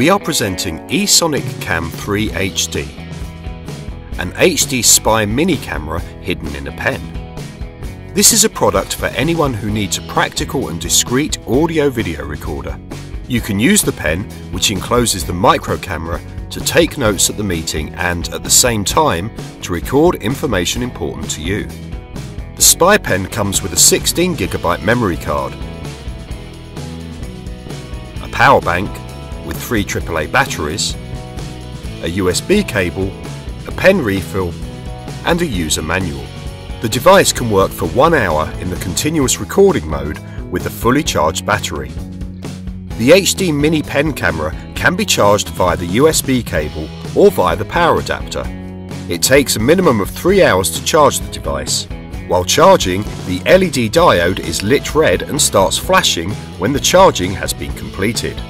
We are presenting Esonic CAM-3HD, an HD spy mini camera hidden in a pen. This is a product for anyone who needs a practical and discreet audio-video recorder. You can use the pen, which encloses the micro camera, to take notes at the meeting and, at the same time, to record information important to you. The spy pen comes with a 16GB memory card, a power bank, with 3 AAA batteries, a USB cable, a pen refill and a user manual. The device can work for 1 hour in the continuous recording mode with a fully charged battery. The HD mini pen camera can be charged via the USB cable or via the power adapter. It takes a minimum of 3 hours to charge the device. While charging, the LED diode is lit red and starts flashing when the charging has been completed.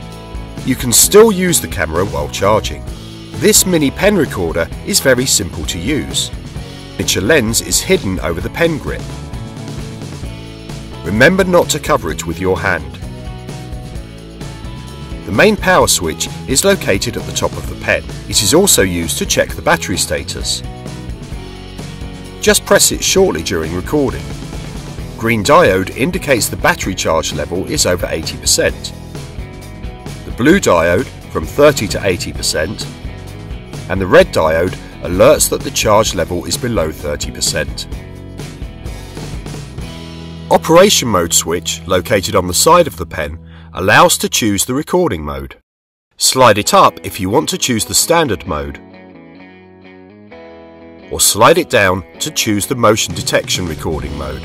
You can still use the camera while charging. This mini pen recorder is very simple to use. Its lens is hidden over the pen grip. Remember not to cover it with your hand. The main power switch is located at the top of the pen. It is also used to check the battery status. Just press it shortly during recording. Green diode indicates the battery charge level is over 80%. Blue diode from 30 to 80% and the red diode alerts that the charge level is below 30%. Operation mode switch located on the side of the pen allows to choose the recording mode. Slide it up if you want to choose the standard mode or slide it down to choose the motion detection recording mode.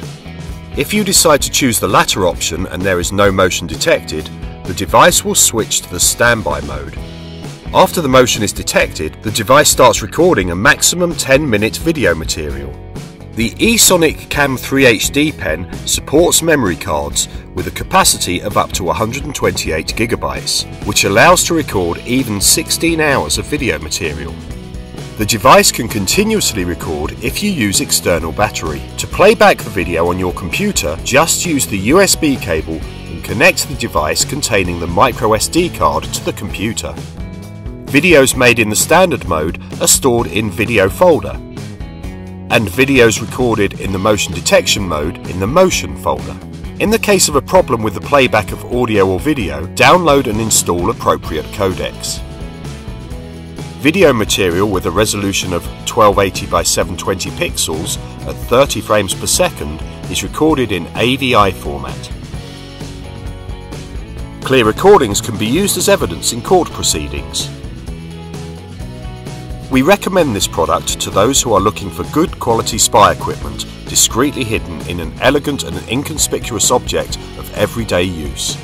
If you decide to choose the latter option and there is no motion detected, the device will switch to the standby mode. After the motion is detected, the device starts recording a maximum 10-minute video material. The Esonic CAM-3HD pen supports memory cards with a capacity of up to 128GB, which allows to record even 16 hours of video material. The device can continuously record if you use external battery. To play back the video on your computer, just use the USB cable and connect the device containing the microSD card to the computer. Videos made in the standard mode are stored in video folder and videos recorded in the motion detection mode in the motion folder. In the case of a problem with the playback of audio or video, download and install appropriate codecs. Video material with a resolution of 1280 by 720 pixels at 30 frames per second is recorded in AVI format. Clear recordings can be used as evidence in court proceedings. We recommend this product to those who are looking for good quality spy equipment, discreetly hidden in an elegant and inconspicuous object of everyday use.